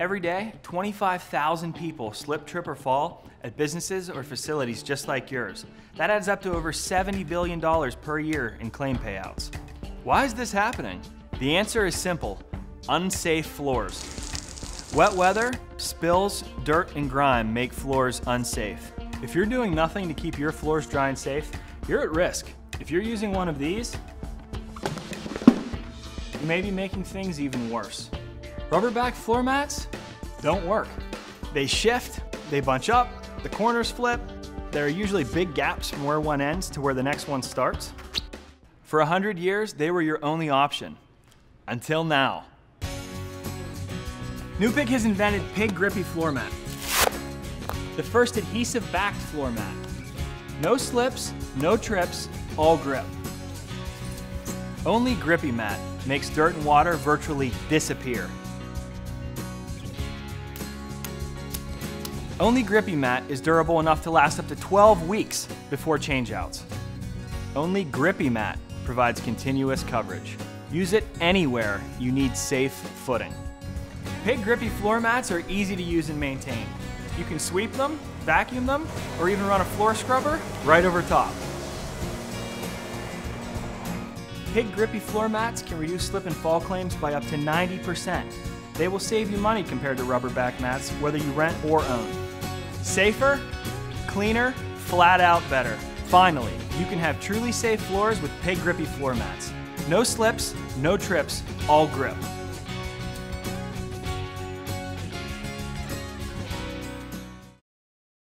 Every day, 25,000 people slip, trip, or fall at businesses or facilities just like yours. That adds up to over $70 billion per year in claim payouts. Why is this happening? The answer is simple: unsafe floors. Wet weather, spills, dirt, and grime make floors unsafe. If you're doing nothing to keep your floors dry and safe, you're at risk. If you're using one of these, you may be making things even worse. Rubberback floor mats don't work. They shift, they bunch up, the corners flip. There are usually big gaps from where one ends to where the next one starts. For 100 years, they were your only option. Until now. Newpig has invented Pig Grippy Floor Mat, the first adhesive-backed floor mat. No slips, no trips, all grip. Only Grippy Mat makes dirt and water virtually disappear. Only Grippy Mat is durable enough to last up to 12 weeks before changeouts. Only Grippy Mat provides continuous coverage. Use it anywhere you need safe footing. Pig Grippy floor mats are easy to use and maintain. You can sweep them, vacuum them, or even run a floor scrubber right over top. Pig Grippy floor mats can reduce slip and fall claims by up to 90%. They will save you money compared to rubberback mats, whether you rent or own. Safer, cleaner, flat out better. Finally, you can have truly safe floors with Pig Grippy floor mats. No slips, no trips, all grip.